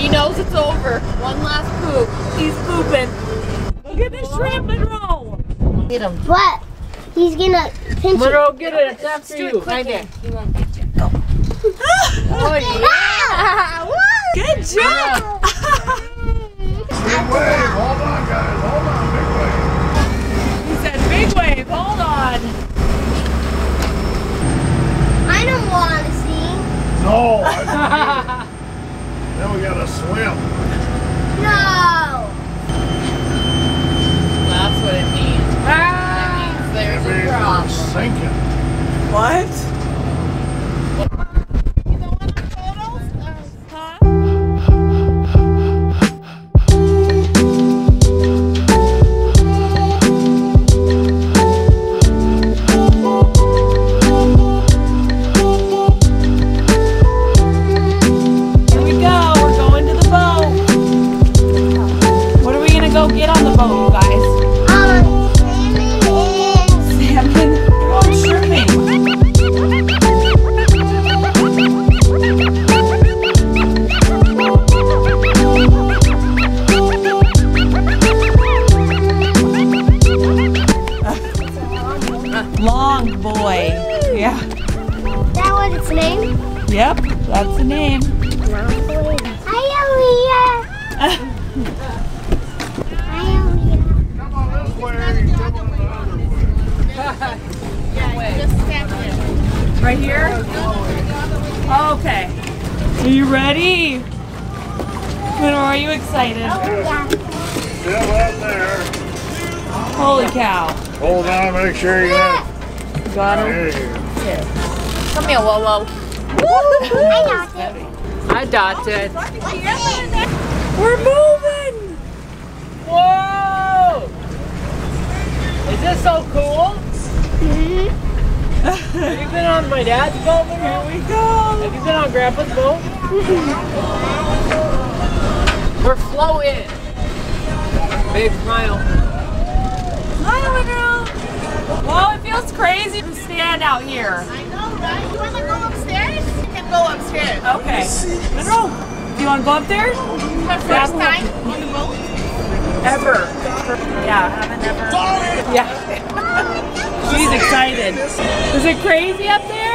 He knows it's over. One last poop. He's pooping. Look at this shrimp, Monroe. Get him. What? He's gonna pinch Monroe, get it. It's after you. Right there. He won't get you. Go. Oh, yeah. Good job. Big wave. Hold on, guys. Hold on, big wave. He said, big wave. Hold on. I don't want to see. No. I Then we gotta swim. No! That's what it means. Ah! That means there's a drop. Sinking. What? You don't want the photos? Long boy. Yeah. Is that what its name? Yep, that's the name. Hi, Aaliyah. Hi, Aaliyah. Come on this way. Come on the other way. Yeah, just stand here. Right here? Okay. Are you ready? Are you excited? Oh, yeah. Still out there. Holy cow. Hold on, make sure you got it. Got him. Yeah. Come here, Wolo. I dotted. We're moving. Whoa! Is this so cool? Mm-hmm. Have you been on my dad's boat? Here we go. Have you been on Grandpa's boat? We're floating. Big smile. Smile, girl. Well, it feels crazy to stand out here. I know, right? You want to go upstairs? You can go upstairs. Okay. Monroe, do you want to go up there? My first time on the boat? Ever. Yeah, I haven't ever. Yeah. She's excited. Is it crazy up there?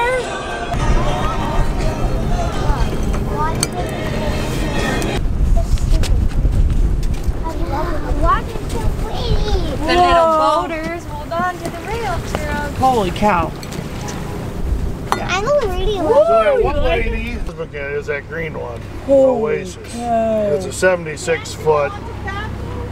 The little boater. Holy cow. Yeah. I know really like one lady is that green one. Holy Oasis. Cow. It's a 76-foot.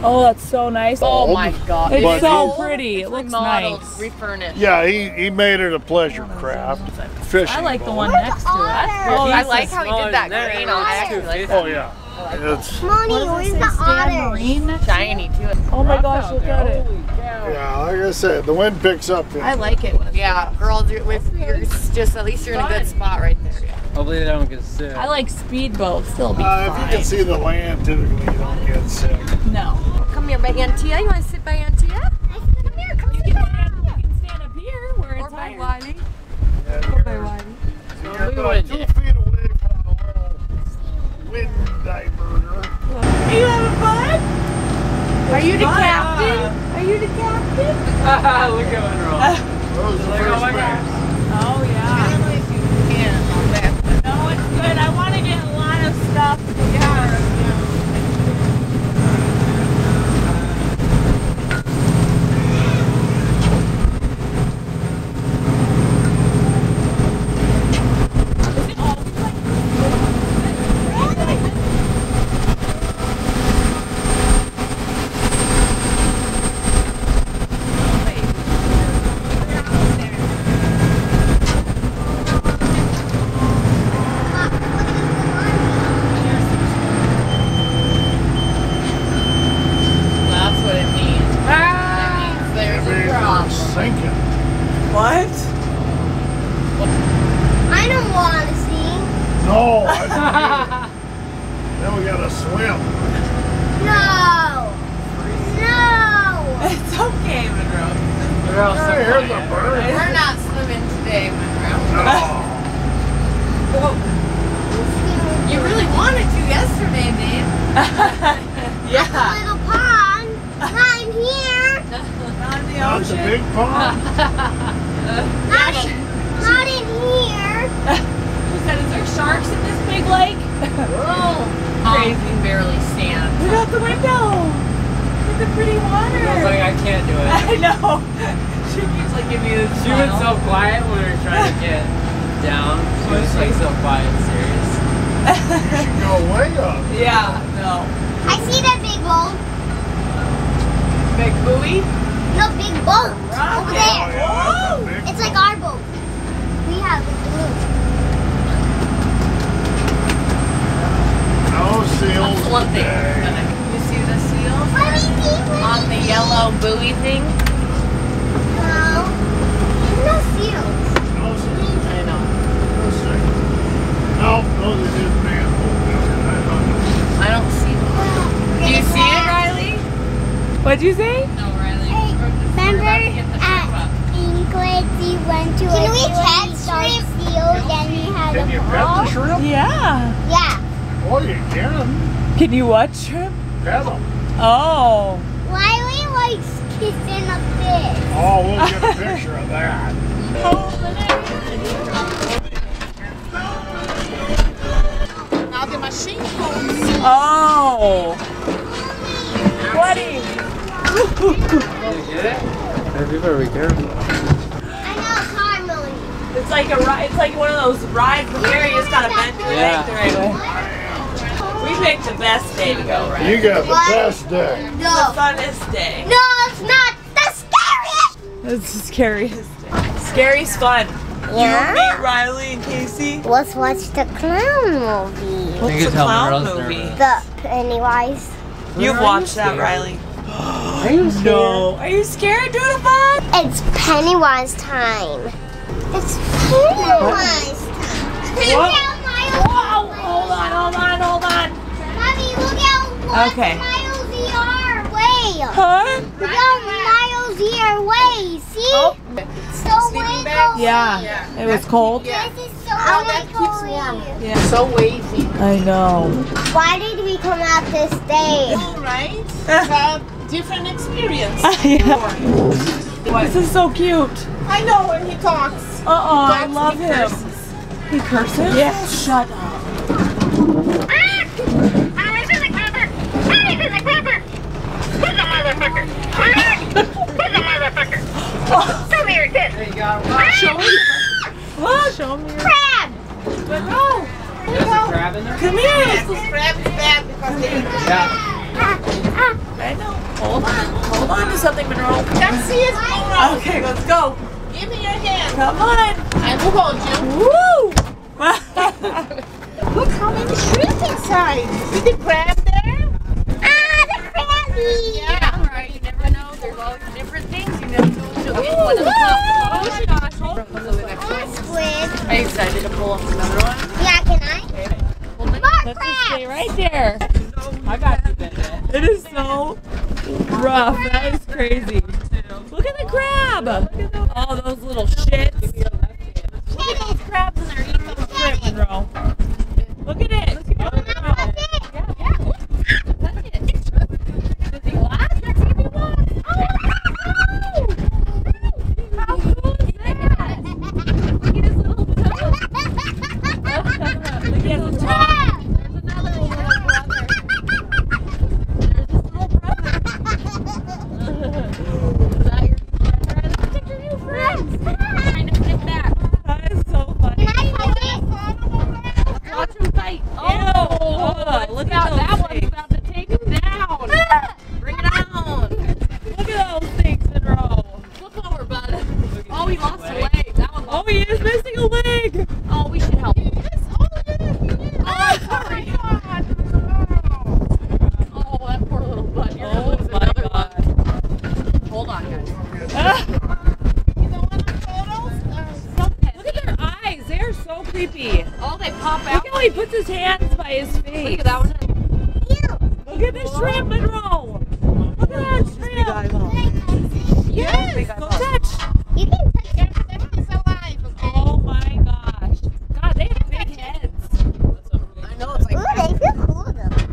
Oh, that's so nice. Oh my god. It's so pretty. It looks nice. Refurnished. Yeah, he made it a pleasure craft. Fishing. I like the one next to it. Oh, I like how he did that green on. I actually like that. Oh yeah. It's Monty, where's the otter? Shiny too. Oh my gosh, look at it. Yeah, like I said, the wind picks up. I like it. Yeah, girl, you're just at least you're in a good spot right there. Yeah. Hopefully they don't get sick. I like speedboats. They'll be fine. If you can see the land, typically you don't get sick. No. Come here by Antia. You want to sit by Antia? Come here. Come sit by Antia. You can stand up here where it's higher. Or by Wiley. Or by Wiley. So we wouldn't do it. Are you having fun? Are you the captain? Are you the captain? Look at Monroe. Oh yeah. No, it's good. I want to get a lot of stuff. Then we gotta swim. No! No! It's okay, Monroe. Here's a bird. We're not swimming today, Monroe. No. You really wanted to yesterday, Dave. Yeah. That's a little pond. Not in here. Not in the ocean. That's a big pond. Not in here. She said, is there sharks in this big lake? Whoa. Crazy. We barely stand. Look out the window. Look at the pretty water. I was like, I can't do it. I know. She keeps like giving me this. She was so quiet when we were trying to get down. She was like so quiet and serious. You should go way up. Yeah, no. I see that big boat. Big buoy? No, big boat. Right. Over there. Oh, yeah. It's like our boat. We have a blue. No seals. That's one thing. You see the seals? On the yellow buoy thing? No. No seals. No seals. I know. No seals. No, those are just manholes. I don't see them. Do you see it, Rylee? What'd you say? No, Rylee. Remember at England we went to a really dark field and we had a ball? Can you grab the shrimp? Yeah. Yeah. Oh, you can. Can you what shrimp? Grab them. Oh. Rylee likes kissing a fish. Oh, we'll get a picture of that. Now the machine goes. Oh! Buddy! You get it? Be very careful. I know it's hard, Millie. It's like a one of those rides where you just gotta bend your leg the right way. We picked the best day to go, right? You got the best day. No. The funnest day. No, it's not the scariest! It's the scariest day. Scary's fun. Yeah. You, me, Rylee, and Casey. Let's watch the clown movie. What's the clown movie? The Pennywise. You've watched that, Rylee. Are you scared? No. Are you scared, Doodlebug? It's Pennywise time. It's Pennywise time. Look out, Miles. Whoa! Hold on. Mommy, look out. What? Okay. Miles ER way. Huh? Look out, Miles ER way. See? Oh. Yeah, it was cold. Yeah. This is so that keeps warm. Yeah. So wavy. I know. Why did we come out this day? All right. Have different experience. Yeah. This is so cute. I know when he talks. Uh-oh, I love him. Curses. He curses? Yes. Shut up. Alice in the cupboard. Alice in the cupboard. Who's the motherfucker? Who's the motherfucker? Come here, kid. There you go. Show me. Look! Show me. Crab! But no! There's a crab in there? Come here! This crab is bad because they eat the crab. I know. Hold on. Hold on to something, Monroe. Let's see his Monroe. Okay, let's go. Give me your hand. Come on. I will hold you. Woo! Look how many shrimp inside. See the crab there? Ah, the crabby! Yeah, alright. You never know. There's all different things. You never know what you'll eat. Oh my gosh. Are you excited to pull up another one? Yeah, can I? Okay. Well, let's just stay right there. I got you, Bennett. It is so rough. That is crazy. Look at the crab. Look at all those little shits. Look at those crabs in there eating those shrimp, Monroe. Look at it. Look at it.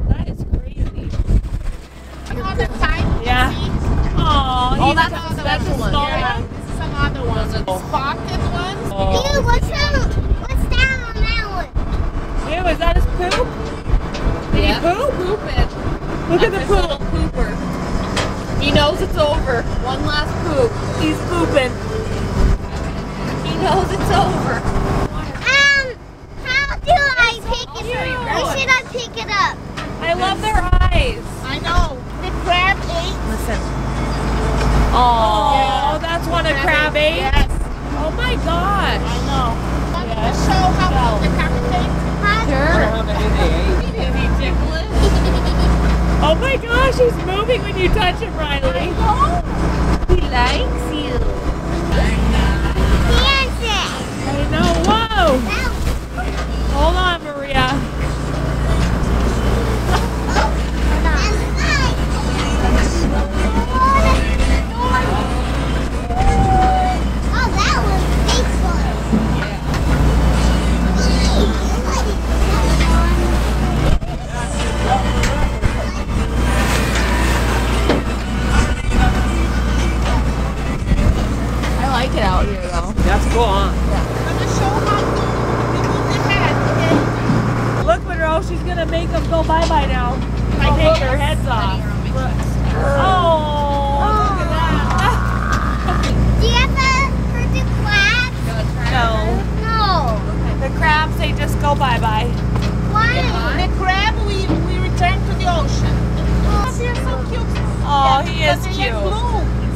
That is crazy. Oh, that's the one. Yeah. Some other ones. Spocked ones. Dude, what's down on that one? Ew, is that his poop? Did he poop? Look at the poop. Little pooper. He knows it's over. One last poop. He's pooping. He knows it's over. How do I pick it up? How should I pick it up? I love their eyes. I know. The crab ate. Listen. Oh, that's one of crab ate? Yes. Oh my gosh. I know. Yes. Show how long the crab ate. Sure. Is he ticklish? Oh my gosh, he's moving when you touch him, Rylee. He likes you. Dancing. I know. Whoa. Hold on, Maria. She's gonna make them go bye-bye now. I take their heads off. Oh, look at that. Do you have that for the crabs? No. The crabs, they just go bye-bye. Why? The crab, we return to the ocean. Oh, they're so cute. Oh, he is cute.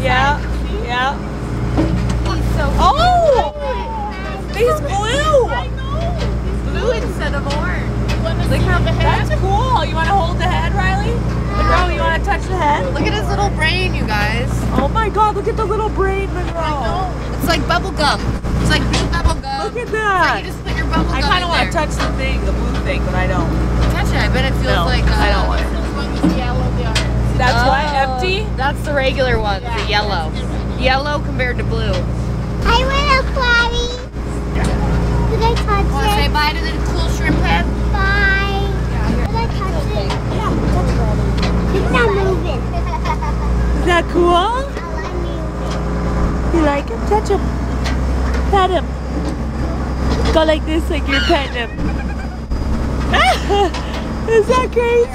Yeah, yeah. He's so cute. Oh, he's blue. I know. He's blue instead of orange. Look how the head. That's cool. You want to hold the head, Rylee? Monroe, you want to touch the head? Look at his little brain, you guys. Oh my God! Look at the little brain, Monroe. I know. It's like bubble gum. It's like blue bubble gum. Look at that. It's like you just put your bubble gum in there. I kind of want to touch the thing, the blue thing, but I don't. Touch it. I bet it feels like. I don't want it. That's why empty. That's the regular one. Yeah, the yellow. Yellow compared to blue. I want a potty. Did I touch it? Want to say bye to the cool shrimp head? It's not moving. Is that cool? You like him? Touch him. Pet him. Go like this, like you're petting him. Is that crazy?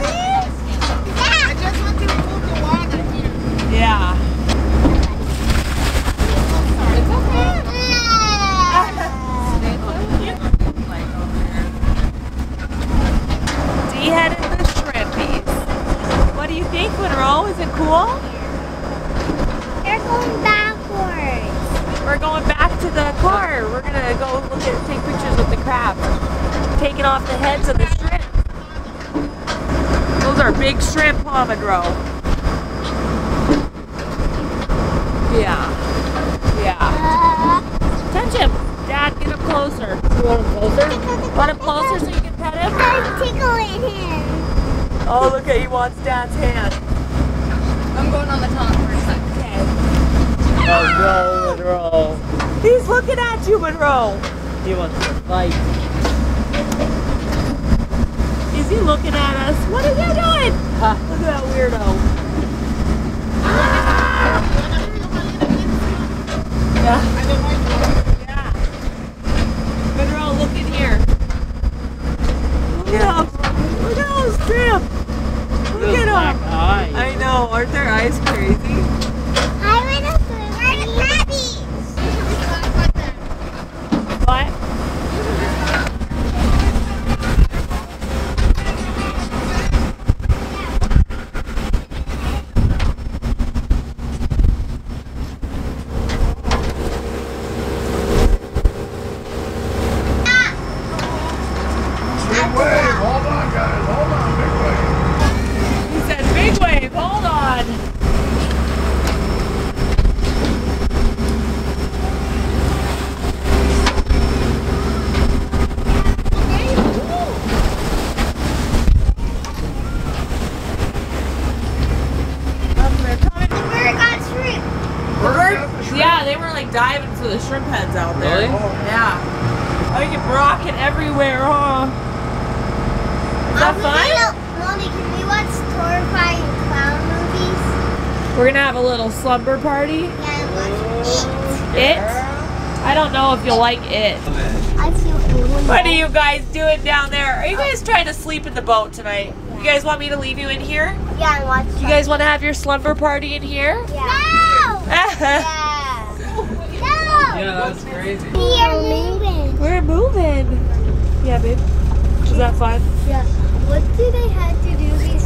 I just want to remove the water here. Yeah. Monroe, is it cool? We're going backwards. We're going back to the car. We're gonna go look at, take pictures with the crab. Taking off the heads of the shrimp. Those are big shrimp, huh, Monroe? Yeah. Yeah. Touch him. Dad, get him closer. You want him closer? Want him closer so you can pet him? I'm tickling him. Oh, look at, he wants Dad's hand. I'm going on the top for a second. Okay. Oh, no, Monroe. He's looking at you, Monroe. He wants to fight. Is he looking at us? What are you doing? Huh. Look at that weirdo. Yeah. Monroe, look in here. Look at those shrimp. Look at them. Eyes. I know, aren't their eyes crazy? I want to swim with the crabbies. What? Big wave, hold on guys, hold on, big wave. He said big wave, hold on. They're coming. The bird got shrimp. The shrimp? Yeah, they were like diving for the shrimp heads out there. Really? Yeah. Oh, you can rock it everywhere, huh? Is that fun? Molly, can we watch horrifying clown movies? We're gonna have a little slumber party. Yeah, I love it. It? I don't know if you'll like it. What are you guys doing down there? Are you guys trying to sleep in the boat tonight? Yeah. You guys want me to leave you in here? Yeah, I want to. You guys want to have your slumber party in here? Yeah. No! Yeah. No! Yeah, that's crazy. We are moving. We're moving. Yeah, babe. Was that fun? Yeah. What do they have to do?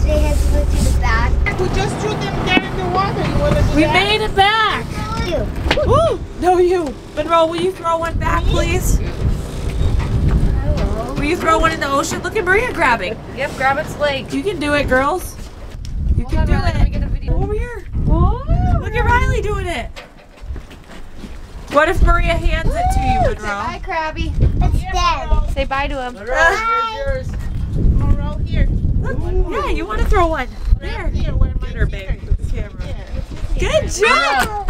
They had to go to the back. We just threw them down in the water. You want to do that? Made it back. No, you. Ooh, no, you. Monroe, will you throw one back, please? Hello. Will you throw one in the ocean? Look at Maria grabbing. Yep, grab its leg. You can do it, girls. You can do it. Let me get a video. Over here. Whoa. Look at Rylee doing it. What if Maria hands it to you, Monroe? Say bye, Krabby. It's dead. Say bye to him. Monroe, here's yours. Monroe, here. Look, yeah, you want to throw one. There. Her baby. Good job!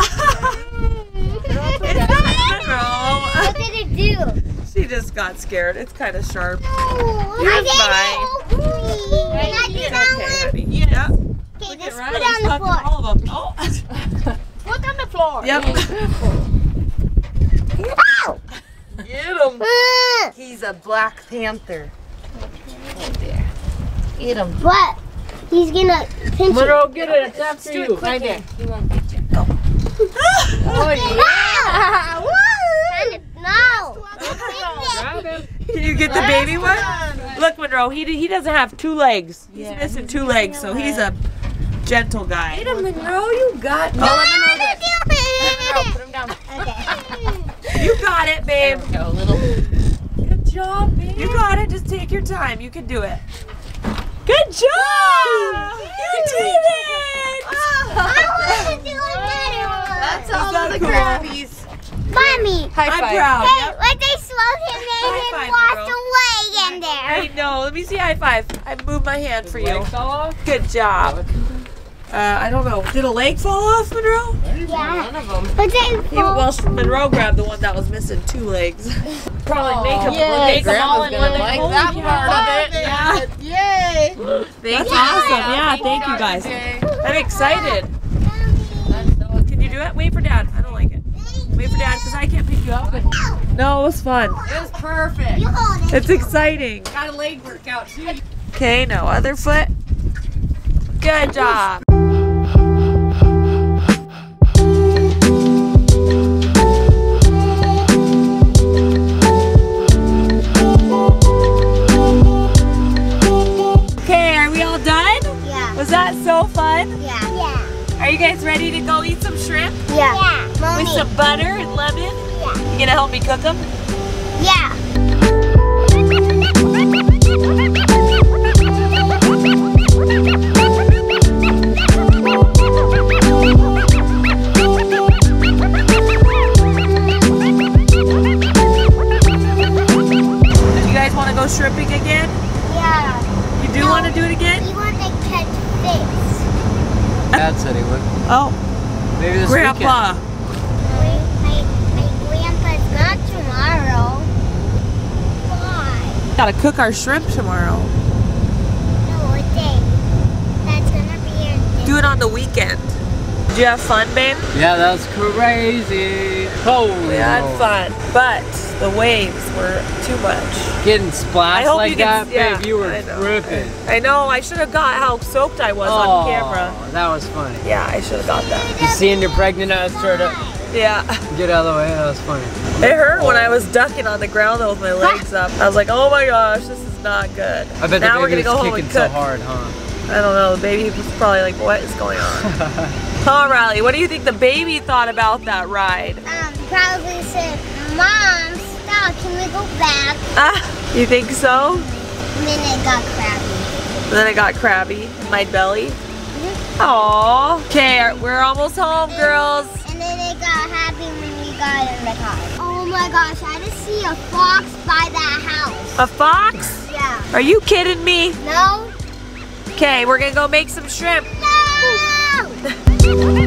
It's not Monroe. What did it do? She just got scared. It's kind of sharp. No, I did it. Okay, honey. Yes. Yeah. Okay, just put it on the floor. All of them. Oh. Put on the floor. Yep. Ow! Get him. He's a black panther. Eat him. But he's gonna pinch Monroe, get it. It's after you. Right there. He won't get you. Go. No. You get the baby one? Look, Monroe, he doesn't have two legs. He's missing two legs, so he's a gentle guy. Eat him, Monroe. You got it. Monroe, put him down. Okay. You got it, babe. There we go, little. Good job, babe. You got it. Just take your time. You can do it. Good job! Wow. You did it! I want to do another one. That's all the Krabbies. Mommy. High five. I'm proud. Hey, like they slowed him down and walked away in there. I know. Let me see high five. I moved my hand for you. Did the leg fall off? Good job. I don't know. Did a leg fall off, Monroe? Yeah. None of them. But they well, Monroe grabbed the one that was missing two legs. Probably make them all in one leg. Like that part of it. Yeah. That's awesome. Yeah, thank you guys. I'm excited. Can you do it? Wait for Dad. I don't like it. Wait for Dad because I can't pick you up. No, it was fun. It was perfect. It's exciting. Got a leg workout too. Okay, no other foot. Good job. Was that so fun? Yeah. Are you guys ready to go eat some shrimp? Yeah. With some butter and lemon? Yeah. You gonna help me cook them? Yeah. Do you guys want to go shrimping again? Yeah. You do want to do it again? Dad said he would. Oh. Maybe this Grandpa. Weekend. My grandpa's not tomorrow. Why? Gotta cook our shrimp tomorrow. No, what day? That's gonna be your day. Do it on the weekend. Did you have fun, babe? Yeah, that was crazy. Holy. We had fun, but the waves were too much. Getting splashed like that, babe, you were ripping. I know. I should have got how soaked I was on camera. That was funny. Yeah, I should have got that. You seeing your pregnant ass try to get out of the way. That was funny. It hurt when I was ducking on the ground though with my legs up. I was like, oh my gosh, this is not good. I bet now the baby was kicking so hard, huh? I don't know, the baby was probably like, what is going on? Oh, Rylee, what do you think the baby thought about that ride? Probably said, Mom, stop, can we go back? You think so? And then it got crabby. And then it got crabby in my belly? Aww. Okay, we're almost home, girls. And then it got happy when we got in the car. Oh my gosh, I just see a fox by that house. A fox? Yeah. Are you kidding me? No. Okay, we're gonna go make some shrimp. No!